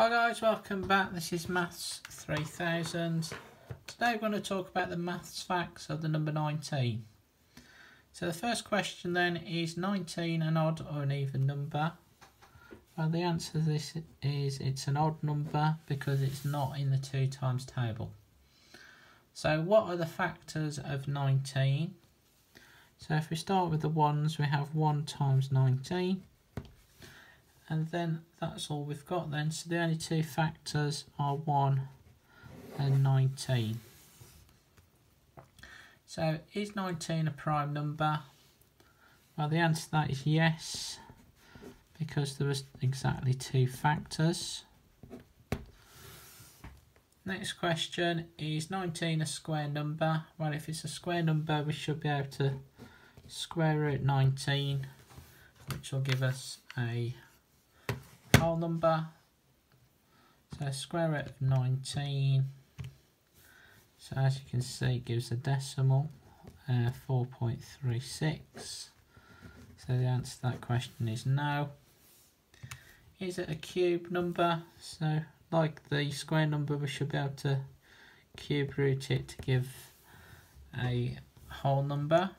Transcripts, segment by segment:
Hi guys, welcome back. This is Maths 3000. Today we're going to talk about the maths facts of the number 19. So the first question then is 19 an odd or an even number? Well, the answer to this is it's an odd number because it's not in the 2 times table. So what are the factors of 19? So if we start with the ones, we have 1 times 19. And then that's all we've got then. So the only 2 factors are 1 and 19. So is 19 a prime number? Well, the answer to that is yes, because there was exactly 2 factors. Next question, is 19 a square number? Well, if it's a square number, we should be able to square root 19, which will give us a whole number. So square root of 19, so as you can see it gives a decimal, 4.36. So the answer to that question is no. Is it a cube number? So like the square number, we should be able to cube root it to give a whole number.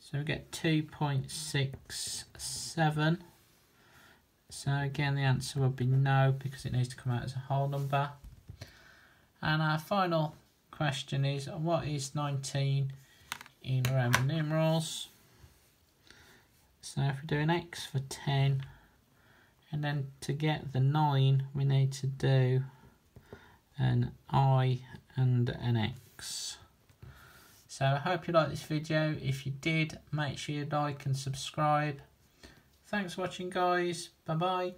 So we get 2.67. So again the answer would be no, because it needs to come out as a whole number. And our final question is, what is 19 in Roman numerals? So if we do an X for 10, and then to get the 9 we need to do an I and an X. So I hope you liked this video. If you did, make sure you like and subscribe. Thanks for watching guys, bye bye.